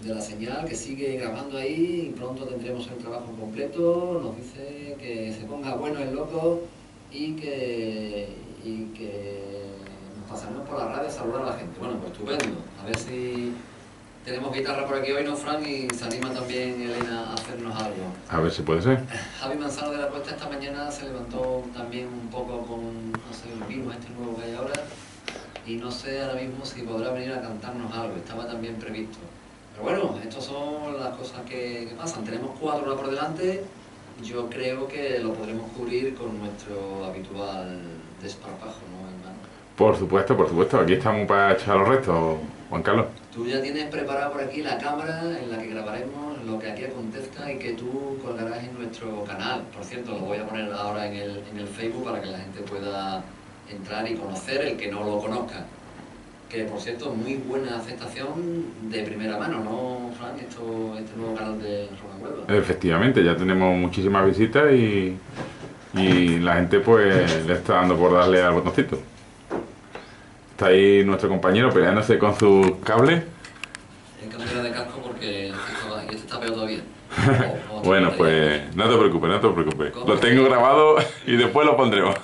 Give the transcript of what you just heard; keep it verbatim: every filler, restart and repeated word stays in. de la señal, que sigue grabando ahí y pronto tendremos el trabajo completo. Nos dice que se ponga bueno el loco y que, y que nos pasaremos por la radio a saludar a la gente. Bueno, pues estupendo. A ver si tenemos guitarra por aquí hoy, ¿no, Frank? Y se anima también Elena a hacernos algo. A ver si puede ser. Javi Manzano de la Cuesta esta mañana se levantó también un poco con, no sé, el virus este nuevo que hay ahora. Y no sé ahora mismo si podrá venir a cantarnos algo, estaba también previsto. Pero bueno, estas son las cosas que, que pasan. Tenemos cuatro horas por delante, yo creo que lo podremos cubrir con nuestro habitual desparpajo, ¿no, hermano? Por supuesto, por supuesto, aquí estamos para echar los restos, Juan Carlos. Tú ya tienes preparada por aquí la cámara en la que grabaremos lo que aquí acontezca y que tú colgarás en nuestro canal. Por cierto, lo voy a poner ahora en el, en el Facebook para que la gente pueda entrar y conocer, el que no lo conozca. Que por cierto, muy buena aceptación de primera mano, ¿no, Frank? Esto, este nuevo canal de Rock and Huelva. Efectivamente, ya tenemos muchísimas visitas y, y la gente pues le está dando por darle al botoncito. Está ahí nuestro compañero peleándose con sus cables. Hay que cambiar de casco porque este está peor todavía. O, o bueno, pues no te preocupes, no te preocupes. Lo tengo grabado y después lo pondremos.